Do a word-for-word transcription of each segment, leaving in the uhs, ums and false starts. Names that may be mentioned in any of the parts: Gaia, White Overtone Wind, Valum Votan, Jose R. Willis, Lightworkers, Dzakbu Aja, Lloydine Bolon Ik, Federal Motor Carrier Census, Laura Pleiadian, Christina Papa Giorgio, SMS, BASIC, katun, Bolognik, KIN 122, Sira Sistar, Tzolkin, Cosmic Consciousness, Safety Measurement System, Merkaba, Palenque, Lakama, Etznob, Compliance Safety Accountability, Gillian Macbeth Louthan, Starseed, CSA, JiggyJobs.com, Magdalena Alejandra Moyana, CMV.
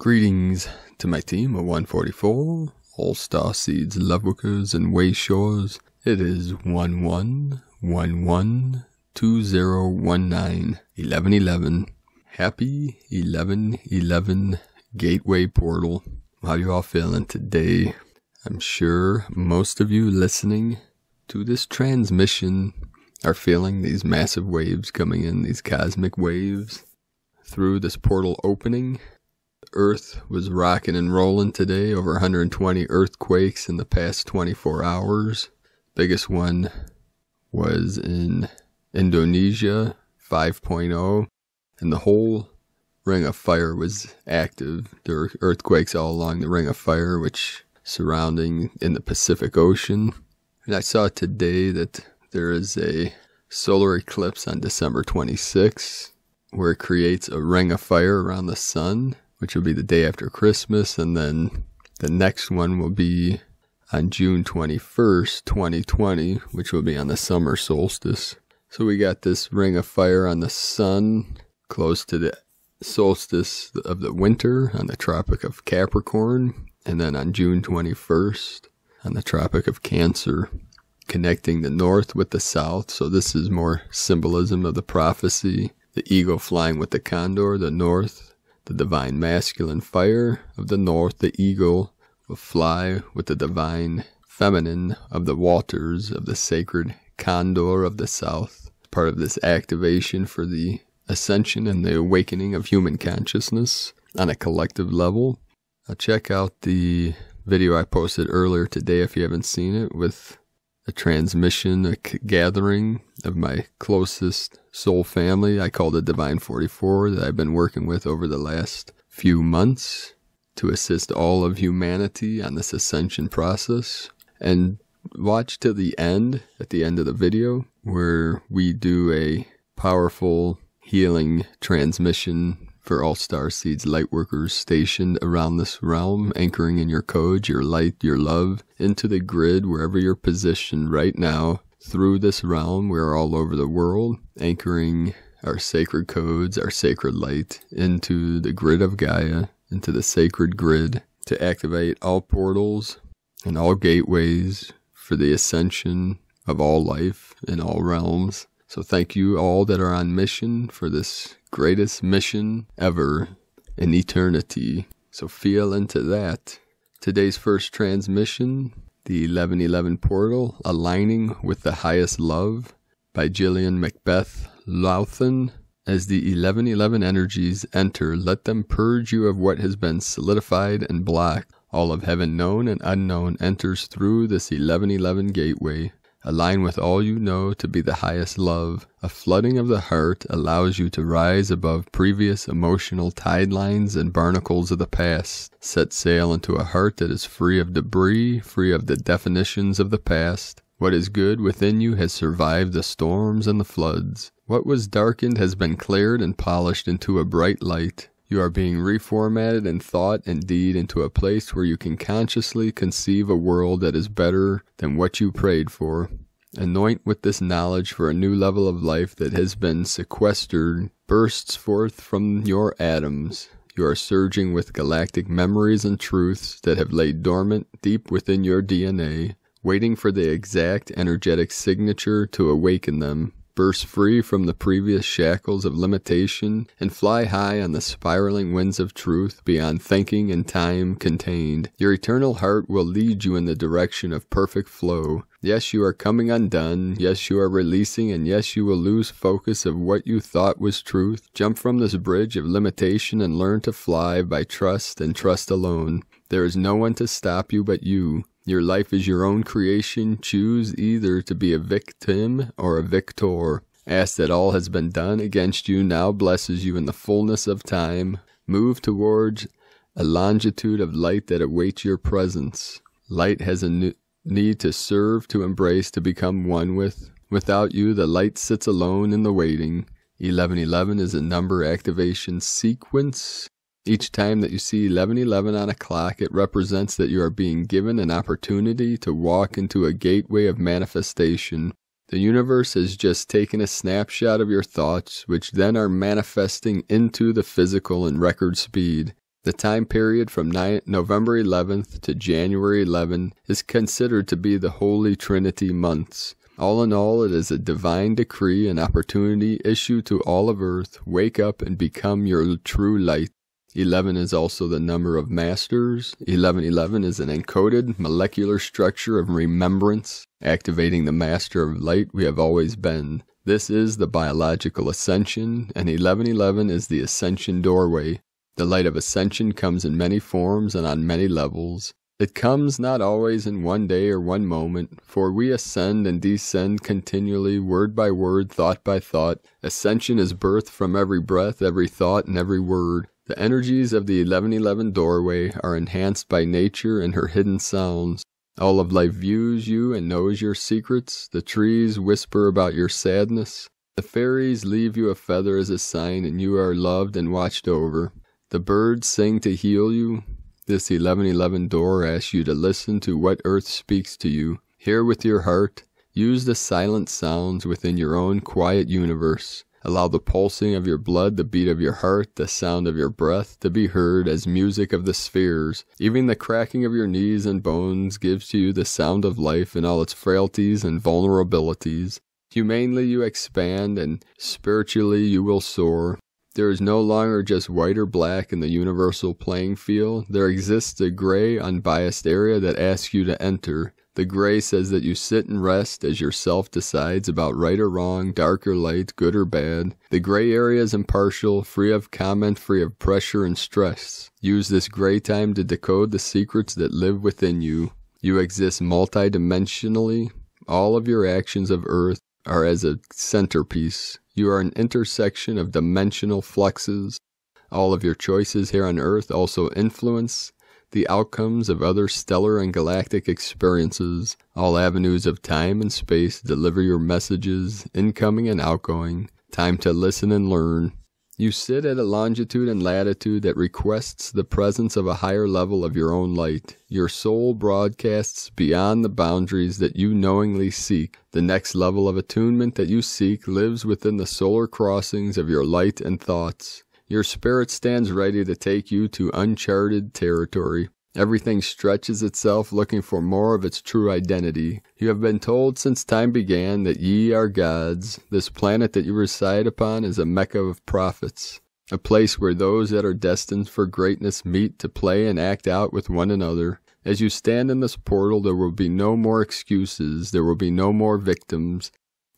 Greetings to my team of one forty-four, all starseeds, loveworkers, and wayshores. It is one one one one two zero one nine eleven eleven. Happy eleven eleven Gateway Portal. How you all feeling today? I'm sure most of you listening to this transmission are feeling these massive waves coming in, these cosmic waves through this portal opening. Earth was rocking and rolling today. Over one hundred twenty earthquakes in the past twenty-four hours. Biggest one was in Indonesia, five point oh, and the whole Ring of Fire was active. There were earthquakes all along the Ring of Fire, which surrounding in the Pacific Ocean. And I saw today that there is a solar eclipse on December twenty-sixth, where it creates a Ring of Fire around the sun, which will be the day after Christmas, and then the next one will be on June twenty-first, twenty twenty, which will be on the summer solstice. So we got this Ring of Fire on the sun, close to the solstice of the winter on the Tropic of Capricorn, and then on June twenty-first on the Tropic of Cancer, connecting the north with the south. So this is more symbolism of the prophecy, the eagle flying with the condor, the north. The divine masculine fire of the north, the eagle, will fly with the divine feminine of the waters of the sacred condor of the south. Part of this activation for the ascension and the awakening of human consciousness on a collective level. Now check out the video I posted earlier today if you haven't seen it, with a transmission, a gathering of my closest soul family I call the Divine forty-four that I've been working with over the last few months to assist all of humanity on this ascension process. And watch to the end, at the end of the video, where we do a powerful healing transmission for all starseeds, lightworkers stationed around this realm, anchoring in your code, your light, your love, into the grid, wherever you're positioned right now. Through this realm, we're all over the world, anchoring our sacred codes, our sacred light, into the grid of Gaia, into the sacred grid, to activate all portals and all gateways for the ascension of all life in all realms. So thank you all that are on mission for this greatest mission ever in eternity. So feel into that. Today's first transmission, the eleven eleven Portal, Aligning with the Highest Love, by Gillian Macbeth Louthan. As the eleven eleven energies enter, let them purge you of what has been solidified and blocked. All of heaven known and unknown enters through this eleven eleven gateway. Align with all you know to be the highest love. A flooding of the heart allows you to rise above previous emotional tide lines and barnacles of the past. Set sail into a heart that is free of debris, free of the definitions of the past. What is good within you has survived the storms and the floods. What was darkened has been cleared and polished into a bright light. You are being reformatted in thought and deed into a place where you can consciously conceive a world that is better than what you prayed for. Anoint with this knowledge for a new level of life that has been sequestered, bursts forth from your atoms. You are surging with galactic memories and truths that have laid dormant deep within your D N A, waiting for the exact energetic signature to awaken them. Burst free from the previous shackles of limitation and fly high on the spiraling winds of truth beyond thinking and time contained. Your eternal heart will lead you in the direction of perfect flow. Yes, you are coming undone. Yes, you are releasing, and yes, you will lose focus of what you thought was truth. Jump from this bridge of limitation and learn to fly by trust and trust alone. There is no one to stop you but you. Your life is your own creation. Choose either to be a victim or a victor. Ask that all has been done against you now blesses you in the fullness of time. Move towards a longitude of light that awaits your presence. Light has a need to serve, to embrace, to become one with. Without you, the light sits alone in the waiting. eleven eleven is a number activation sequence. Each time that you see eleven eleven on a clock, it represents that you are being given an opportunity to walk into a gateway of manifestation. The universe has just taken a snapshot of your thoughts, which then are manifesting into the physical in record speed. The time period from November eleventh to January eleventh is considered to be the Holy Trinity months. All in all, it is a divine decree and opportunity issued to all of earth, wake up and become your true light. eleven is also the number of masters. eleven eleven is an encoded molecular structure of remembrance, activating the master of light we have always been. This is the biological ascension, and eleven eleven is the ascension doorway. The light of ascension comes in many forms and on many levels. It comes not always in one day or one moment, for we ascend and descend continually, word by word, thought by thought. Ascension is birth from every breath, every thought, and every word. The energies of the eleven eleven doorway are enhanced by nature and her hidden sounds. All of life views you and knows your secrets. The trees whisper about your sadness. The fairies leave you a feather as a sign, and you are loved and watched over. The birds sing to heal you. This eleven eleven door asks you to listen to what earth speaks to you. Hear with your heart. Use the silent sounds within your own quiet universe. Allow the pulsing of your blood, the beat of your heart, the sound of your breath to be heard as music of the spheres. Even the cracking of your knees and bones gives to you the sound of life in all its frailties and vulnerabilities. Humanely you expand, and spiritually you will soar. There is no longer just white or black in the universal playing field. There exists a gray, unbiased area that asks you to enter. The gray says that you sit and rest as yourself decides about right or wrong, dark or light, good or bad. The gray area is impartial, free of comment, free of pressure and stress. Use this gray time to decode the secrets that live within you. You exist multidimensionally. All of your actions of earth are as a centerpiece. You are an intersection of dimensional fluxes. All of your choices here on Earth also influence the outcomes of other stellar and galactic experiences. All avenues of time and space deliver your messages, incoming and outgoing. Time to listen and learn. You sit at a longitude and latitude that requests the presence of a higher level of your own light. Your soul broadcasts beyond the boundaries that you knowingly seek. The next level of attunement that you seek lives within the solar crossings of your light and thoughts. Your spirit stands ready to take you to uncharted territory. Everything stretches itself, looking for more of its true identity. You have been told since time began that ye are gods. This planet that you reside upon is a mecca of prophets, a place where those that are destined for greatness meet to play and act out with one another. As you stand in this portal, there will be no more excuses. There will be no more victims.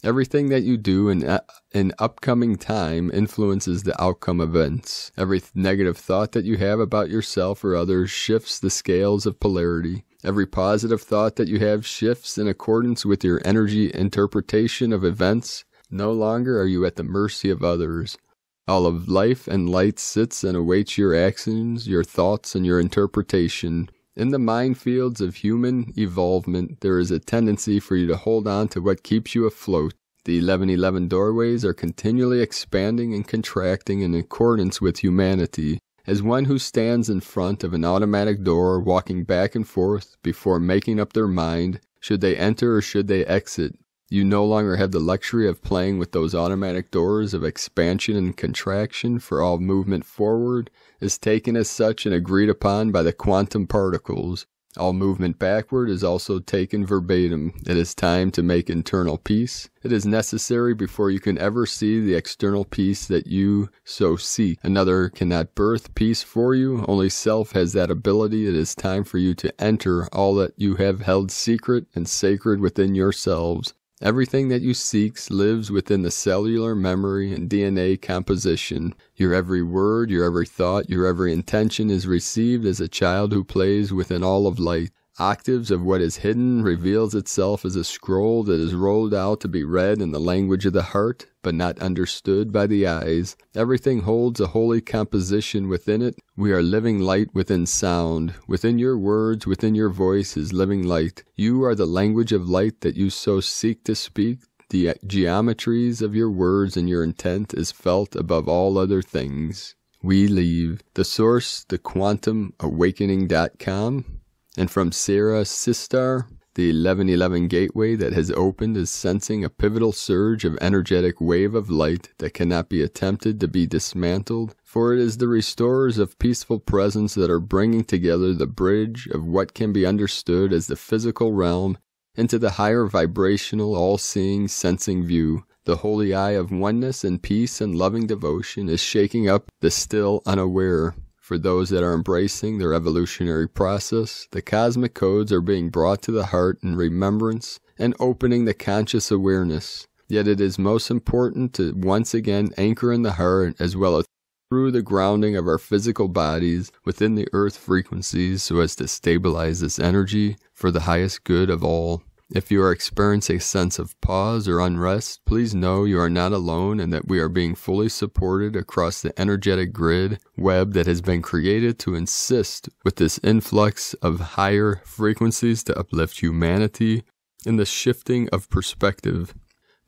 Everything that you do in, in upcoming time influences the outcome events. Every negative thought that you have about yourself or others shifts the scales of polarity. Every positive thought that you have shifts in accordance with your energy interpretation of events. No longer are you at the mercy of others. All of life and light sits and awaits your actions, your thoughts, and your interpretation. In the minefields of human evolvement, there is a tendency for you to hold on to what keeps you afloat. The eleven eleven doorways are continually expanding and contracting in accordance with humanity. As one who stands in front of an automatic door, walking back and forth before making up their mind, should they enter or should they exit? You no longer have the luxury of playing with those automatic doors of expansion and contraction, for all movement forward is taken as such and agreed upon by the quantum particles. All movement backward is also taken verbatim. It is time to make internal peace. It is necessary before you can ever see the external peace that you so seek. Another cannot birth peace for you. Only self has that ability. It is time for you to enter all that you have held secret and sacred within yourselves. Everything that you seek lives within the cellular memory and D N A composition. Your every word, your every thought, your every intention is received as a child who plays within all of light. Octaves of what is hidden reveals itself as a scroll that is rolled out to be read in the language of the heart, but not understood by the eyes. Everything holds a holy composition within it. We are living light within sound. Within your words, within your voice is living light. You are the language of light that you so seek to speak. The geometries of your words and your intent is felt above all other things. We leave. The source, the quantum awakening dot com. And from Sira Sistar, The eleven eleven gateway that has opened is sensing a pivotal surge of energetic wave of light that cannot be attempted to be dismantled, for it is the restorers of peaceful presence that are bringing together the bridge of what can be understood as the physical realm into the higher vibrational, all-seeing, sensing view. The holy eye of oneness and peace and loving devotion is shaking up the still unaware. For those that are embracing their evolutionary process, the cosmic codes are being brought to the heart in remembrance and opening the conscious awareness. Yet it is most important to once again anchor in the heart as well as through the grounding of our physical bodies within the earth frequencies so as to stabilize this energy for the highest good of all. If you are experiencing a sense of pause or unrest, please know you are not alone and that we are being fully supported across the energetic grid web that has been created to assist with this influx of higher frequencies to uplift humanity in the shifting of perspective.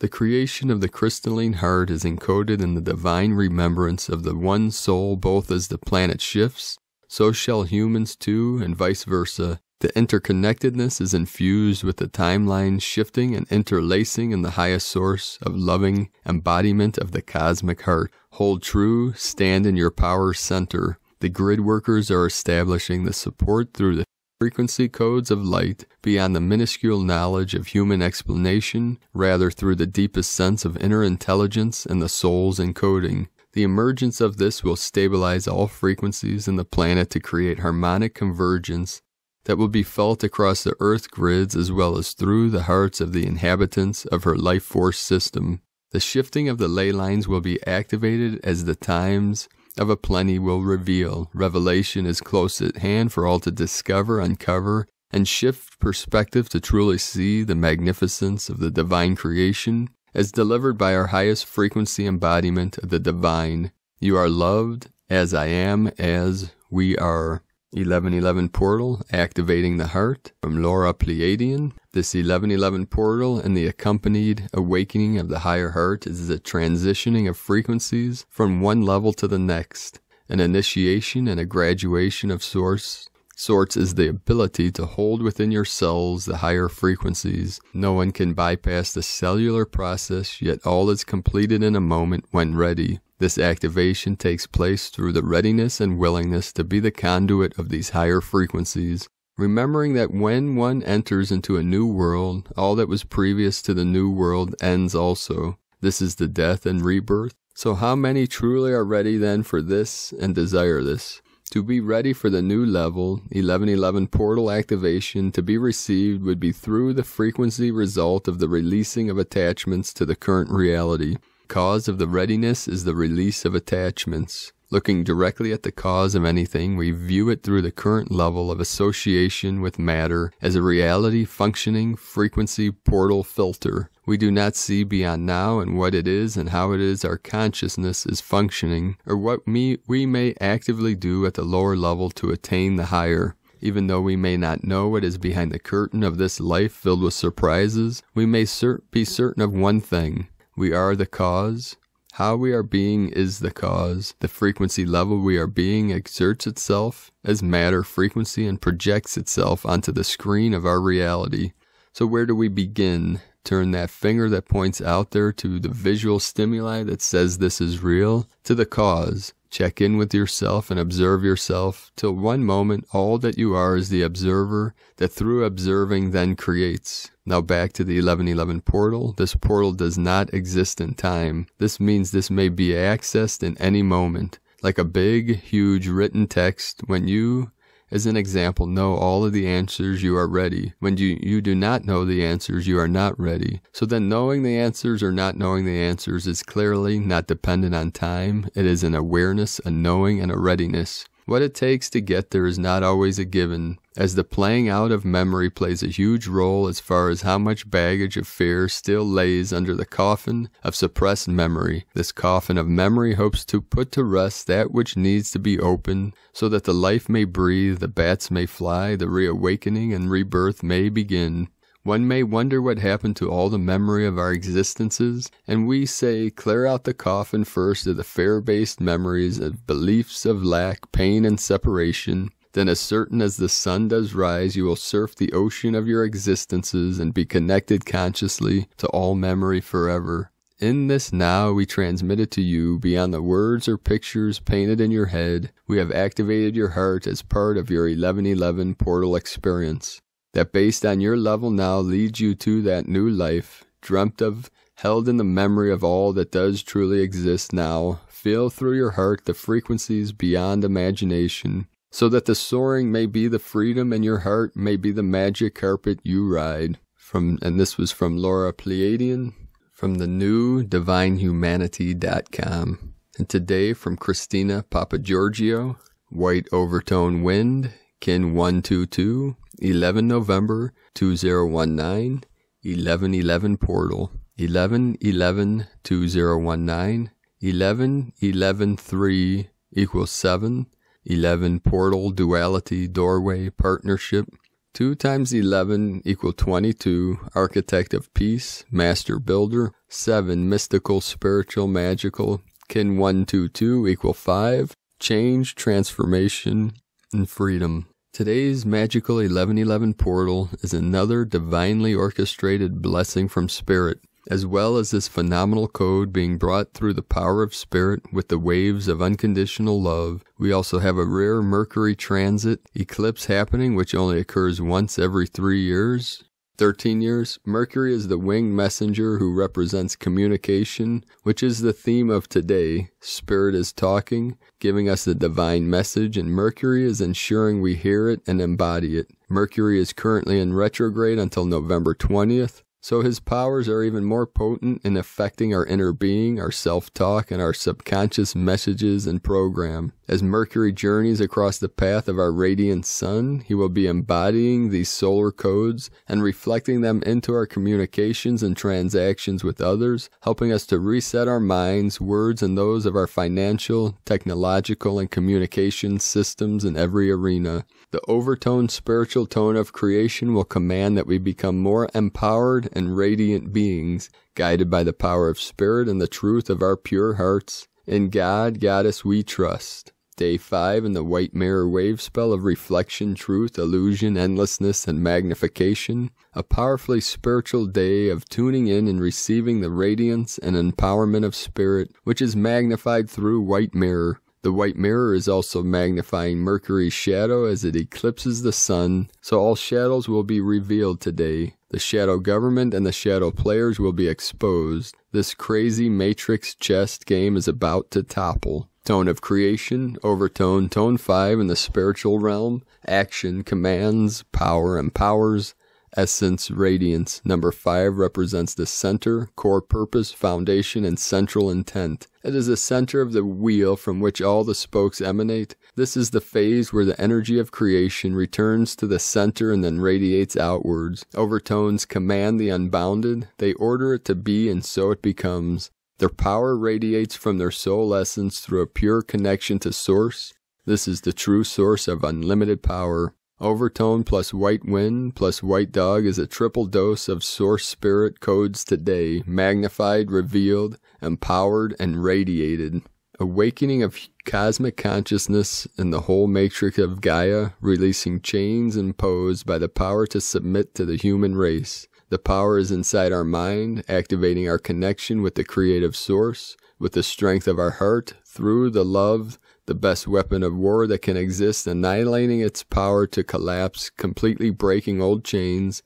The creation of the crystalline heart is encoded in the divine remembrance of the one soul, both as the planet shifts, so shall humans too, and vice versa. The interconnectedness is infused with the timeline shifting and interlacing in the highest source of loving embodiment of the cosmic heart. Hold true, stand in your power center. The grid workers are establishing the support through the frequency codes of light beyond the minuscule knowledge of human explanation, rather through the deepest sense of inner intelligence and the soul's encoding. The emergence of this will stabilize all frequencies in the planet to create harmonic convergence that will be felt across the earth grids as well as through the hearts of the inhabitants of her life force system. The shifting of the ley lines will be activated as the times of a plenty will reveal. Revelation is close at hand for all to discover, uncover, and shift perspective to truly see the magnificence of the divine creation as delivered by our highest frequency embodiment of the divine. You are loved as I am, as we are. eleven eleven portal, activating the heart, from Laura Pleiadian. This eleven eleven portal and the accompanied awakening of the higher heart is the transitioning of frequencies from one level to the next, an initiation and a graduation of source. Sorts is the ability to hold within your cells the higher frequencies. No one can bypass the cellular process, yet all is completed in a moment when ready. This activation takes place through the readiness and willingness to be the conduit of these higher frequencies, remembering that when one enters into a new world, all that was previous to the new world ends also. This is the death and rebirth. So how many truly are ready then for this and desire this? To be ready for the new level, eleven eleven portal activation to be received would be through the frequency result of the releasing of attachments to the current reality. Cause of the readiness is the release of attachments. Looking directly at the cause of anything, we view it through the current level of association with matter as a reality functioning frequency portal filter. We do not see beyond now and what it is and how it is our consciousness is functioning, or what me, we may actively do at the lower level to attain the higher. Even though we may not know what is behind the curtain of this life filled with surprises, we may cer- be certain of one thing. We are the cause. How we are being is the cause. The frequency level we are being exerts itself as matter frequency and projects itself onto the screen of our reality. So where do we begin? Turn that finger that points out there to the visual stimuli that says this is real, to the cause. Check in with yourself and observe yourself till one moment all that you are is the observer that through observing then creates. Now back to the eleven eleven portal. This portal does not exist in time. This means this may be accessed in any moment. Like a big, huge written text, when you, as an example, know all of the answers, you are ready. When you, you do not know the answers, you are not ready. So then knowing the answers or not knowing the answers is clearly not dependent on time. It is an awareness, a knowing, and a readiness. What it takes to get there is not always a given, as the playing out of memory plays a huge role as far as how much baggage of fear still lays under the coffin of suppressed memory. This coffin of memory hopes to put to rest that which needs to be opened, so that the life may breathe, the bats may fly, the reawakening and rebirth may begin. One may wonder what happened to all the memory of our existences, and we say, clear out the coffin first of the fear-based memories of beliefs of lack, pain, and separation. then as certain as the sun does rise, you will surf the ocean of your existences and be connected consciously to all memory forever. In this now we transmit it to you beyond the words or pictures painted in your head. We have activated your heart as part of your eleven eleven portal experience that based on your level now leads you to that new life, dreamt of, held in the memory of all that does truly exist now. Feel through your heart the frequencies beyond imagination, so that the soaring may be the freedom and your heart may be the magic carpet you ride. From, and this was from Laura Pleiadian, from the new divine humanity dot com. And today from Christina Papa Giorgio, White Overtone Wind, K I N one two two, eleven November two thousand nineteen, eleven eleven Portal, eleven eleven two thousand nineteen, eleven eleven three equals seven, eleven Portal Duality Doorway Partnership, two times eleven equal twenty-two, Architect of Peace, Master Builder, seven Mystical Spiritual Magical, K I N one two two equal five, Change, Transformation, and Freedom. Today's magical eleven eleven portal is another divinely orchestrated blessing from Spirit, as well as this phenomenal code being brought through the power of Spirit with the waves of unconditional love. We also have a rare Mercury transit eclipse happening, which only occurs once every three years. thirteen years. Mercury is the winged messenger who represents communication, which is the theme of today. Spirit is talking, giving us the divine message, and Mercury is ensuring we hear it and embody it. Mercury is currently in retrograde until November twentieth. So his powers are even more potent in affecting our inner being, our self-talk, and our subconscious messages and program. As Mercury journeys across the path of our radiant sun, he will be embodying these solar codes and reflecting them into our communications and transactions with others, helping us to reset our minds, words, and those of our financial, technological, and communication systems in every arena. The overtone spiritual tone of creation will command that we become more empowered and radiant beings, guided by the power of Spirit and the truth of our pure hearts. In God, Goddess, we trust. Day five in the White Mirror wave spell of reflection, truth, illusion, endlessness, and magnification. A powerfully spiritual day of tuning in and receiving the radiance and empowerment of Spirit, which is magnified through White Mirror. The White Mirror is also magnifying Mercury's shadow as it eclipses the sun, so all shadows will be revealed today. The shadow government and the shadow players will be exposed. This crazy matrix chess game is about to topple. Tone of creation, overtone, tone five in the spiritual realm, action, commands, power, and powers. Essence, radiance. Number five represents the center, core purpose, foundation, and central intent. It is the center of the wheel from which all the spokes emanate. This is the phase where the energy of creation returns to the center and then radiates outwards. Overtones command the unbounded. They order it to be, and so it becomes. Their power radiates from their soul essence through a pure connection to Source. This is the true source of unlimited power. Overtone plus White Wind plus White Dog is a triple dose of Source Spirit codes today, magnified, revealed, empowered, and radiated. Awakening of cosmic consciousness in the whole matrix of Gaia, releasing chains imposed by the power to submit to the human race. The power is inside our mind, activating our connection with the creative Source, with the strength of our heart, through the love, the best weapon of war that can exist, annihilating its power to collapse, completely breaking old chains,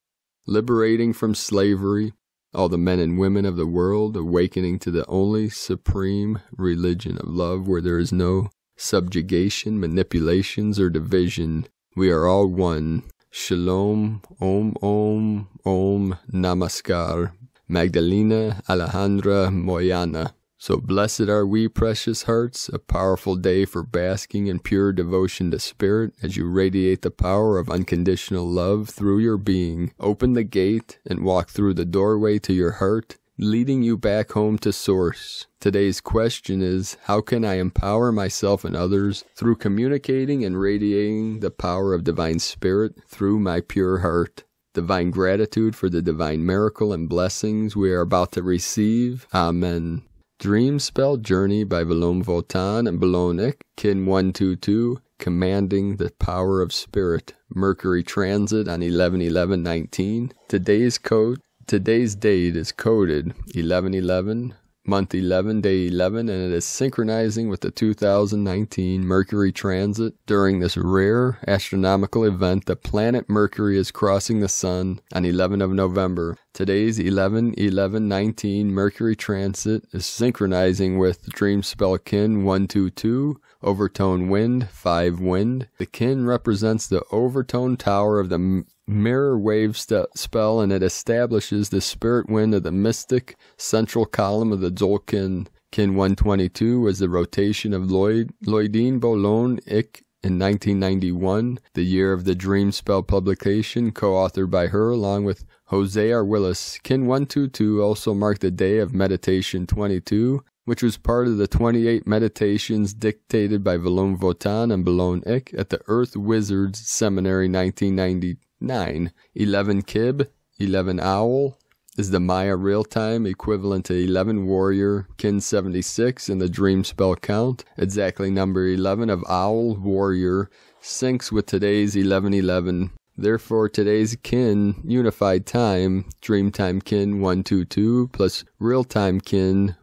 liberating from slavery all the men and women of the world, awakening to the only supreme religion of love where there is no subjugation, manipulations, or division. We are all one. Shalom, Om Om, Om Namaskar, Magdalena Alejandra Moyana. So blessed are we, precious hearts, a powerful day for basking in pure devotion to Spirit as you radiate the power of unconditional love through your being. Open the gate and walk through the doorway to your heart, leading you back home to Source. Today's question is, how can I empower myself and others through communicating and radiating the power of Divine Spirit through my pure heart? Divine gratitude for the divine miracle and blessings we are about to receive. Amen. Dream Spell Journey by Valum Votan and Bolognik, K I N one two two, Commanding the Power of Spirit, Mercury Transit on eleven eleven nineteen. Today's code, today's date is coded eleven eleven, month eleven, day eleven, and it is synchronizing with the two thousand nineteen Mercury Transit. During this rare astronomical event, the planet Mercury is crossing the Sun on eleven of November. Today's eleven eleven nineteen Mercury Transit is synchronizing with dream spell K I N one two two. Overtone wind, five wind. The Kin represents the overtone tower of the mirror wave spell, and it establishes the spirit wind of the mystic central column of the Tzolkin. Kin one twenty-two was the rotation of Lloyd, Lloydine Bolon Ik in nineteen ninety-one, the year of the dream spell publication, co-authored by her along with Jose R. Willis. Kin one twenty-two also marked the day of meditation twenty-two, which was part of the twenty-eight meditations dictated by Valum Votan and Bolon Ik at the Earth Wizards Seminary nineteen ninety-nine. eleven Kib, eleven Owl, is the Maya real-time equivalent to eleven Warrior, Kin seventy-six in the dream spell count. Exactly number eleven of Owl Warrior syncs with today's eleven eleven. Therefore, today's Kin unified time, dream time Kin one twenty-two plus real-time Kin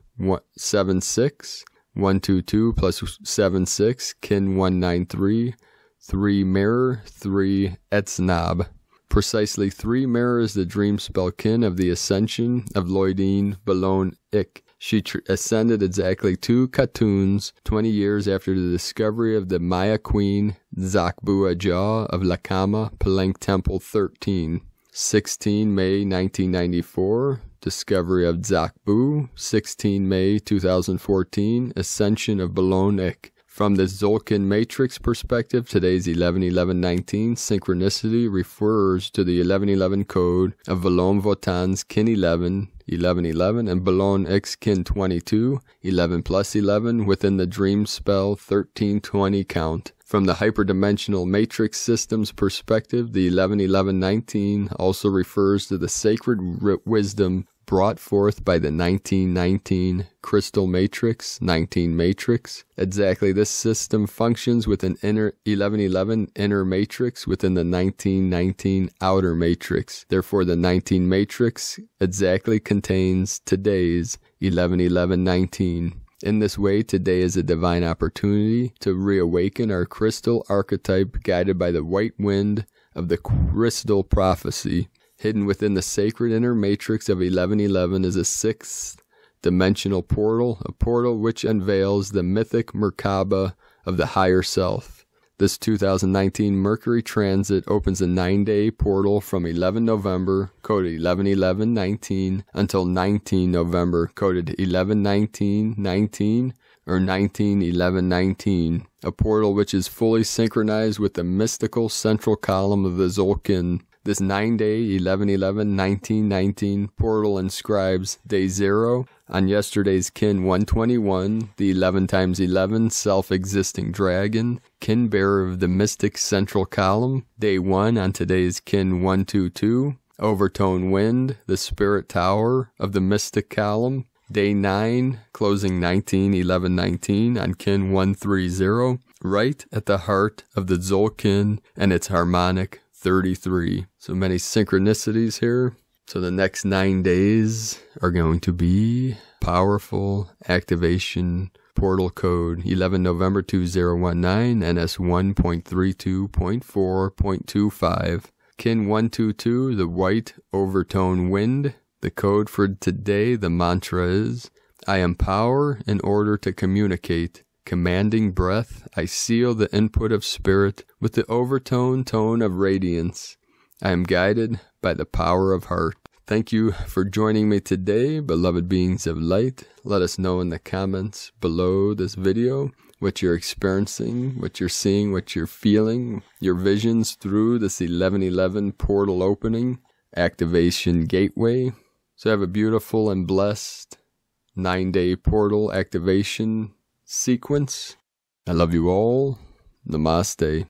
seven six, one twenty-two plus seven six, Kin one ninety-three, three mirror, three Etznob. Precisely three mirror is the dream spell Kin of the ascension of Lloydine Bolon Ik. She tr ascended exactly two katuns, twenty years after the discovery of the Maya queen Dzakbu Aja of Lakama, Palenque Temple thirteen. sixteen May nineteen ninety-four, discovery of Dzakbu. sixteen May two thousand fourteen, ascension of Bolon Ik. From the Tzolkin matrix perspective, today's eleven eleven nineteen synchronicity refers to the eleven eleven code of Valum Votan's Kin eleven, eleven eleven, and Bolon Ik's Kin twenty-two, eleven plus eleven, within the dream spell thirteen twenty count. From the hyperdimensional matrix systems perspective, the eleven eleven nineteen also refers to the sacred wisdom brought forth by the nineteen nineteen crystal matrix, nineteen matrix. Exactly, this system functions with an inner eleven eleven inner matrix within the nineteen nineteen outer matrix. Therefore, the nineteen matrix exactly contains today's eleven eleven nineteen. In this way, today is a divine opportunity to reawaken our crystal archetype guided by the white wind of the crystal prophecy. Hidden within the sacred inner matrix of eleven eleven is a sixth dimensional portal, a portal which unveils the mythic Merkaba of the higher self. This two thousand nineteen Mercury transit opens a nine-day portal from eleven November, coded eleven eleven nineteen, until nineteen November, coded eleven nineteen nineteen, or nineteen eleven nineteen, a portal which is fully synchronized with the mystical central column of the Tzolkin. This nine-day eleven eleven nineteen nineteen portal inscribes day zero on yesterday's Kin one twenty-one, the eleven times eleven self-existing dragon, kin bearer of the mystic central column. Day one on today's Kin one twenty-two, overtone wind, the spirit tower of the mystic column. Day nine, closing nineteen eleven nineteen on Kin one thirty, right at the heart of the Tzolkin and its harmonic thirty-three. So many synchronicities here. So the next nine days are going to be powerful activation portal code eleven November two thousand nineteen, N S one point thirty-two point four point twenty-five. Kin one twenty-two, the white overtone wind. The code for today, the mantra is, I am power in order to communicate. Commanding breath, I seal the input of spirit with the overtone tone of radiance. I am guided by the power of heart. Thank you for joining me today, beloved beings of light. Let us know in the comments below this video what you're experiencing, what you're seeing, what you're feeling, your visions through this eleven eleven portal opening, activation gateway. So have a beautiful and blessed nine-day portal activation sequence. I love you all. Namaste.